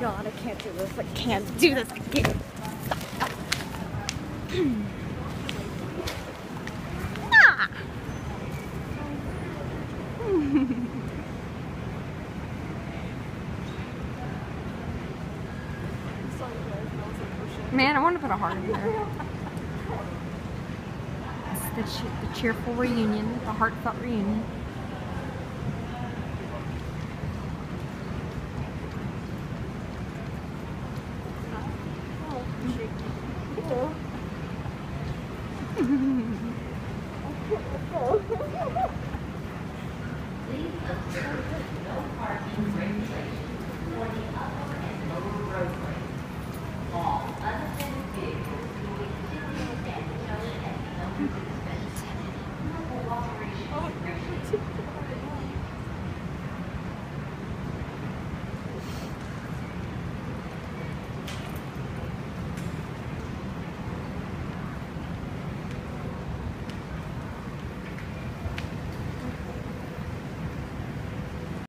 God, I can't do this. I can't do this. I can't. Stop. Stop. Ah. Man, I want to put a heart in there. It's the cheerful reunion, the heartfelt reunion.